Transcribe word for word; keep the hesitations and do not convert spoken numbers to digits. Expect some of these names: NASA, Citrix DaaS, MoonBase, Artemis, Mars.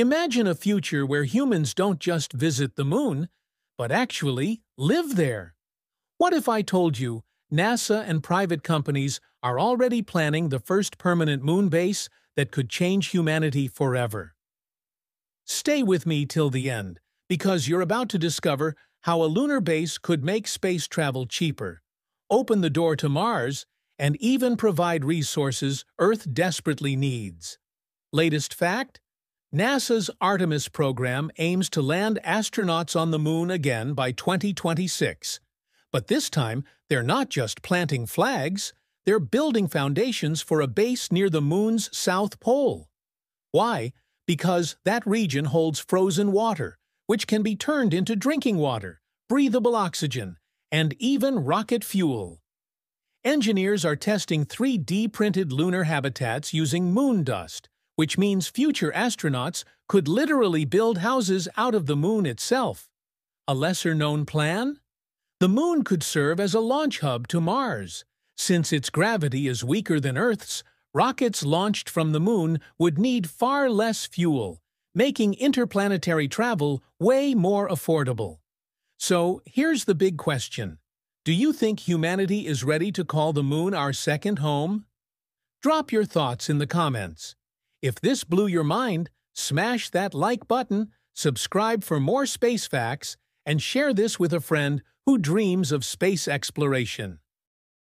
Imagine a future where humans don't just visit the moon, but actually live there. What if I told you NASA and private companies are already planning the first permanent moon base that could change humanity forever? Stay with me till the end, because you're about to discover how a lunar base could make space travel cheaper, open the door to Mars, and even provide resources Earth desperately needs. Latest fact? NASA's Artemis program aims to land astronauts on the moon again by twenty twenty-six. But this time, they're not just planting flags, they're building foundations for a base near the moon's south pole. Why? Because that region holds frozen water, which can be turned into drinking water, breathable oxygen, and even rocket fuel. Engineers are testing three D printed lunar habitats using moon dust, which means future astronauts could literally build houses out of the moon itself. A lesser-known plan? The moon could serve as a launch hub to Mars. Since its gravity is weaker than Earth's, rockets launched from the moon would need far less fuel, making interplanetary travel way more affordable. So here's the big question. Do you think humanity is ready to call the moon our second home? Drop your thoughts in the comments. If this blew your mind, smash that like button, subscribe for more space facts, and share this with a friend who dreams of space exploration.